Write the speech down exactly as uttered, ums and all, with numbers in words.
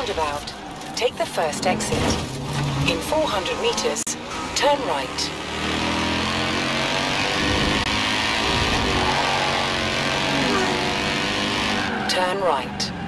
roundabout, take the first exit. In four hundred meters, turn right. Turn right.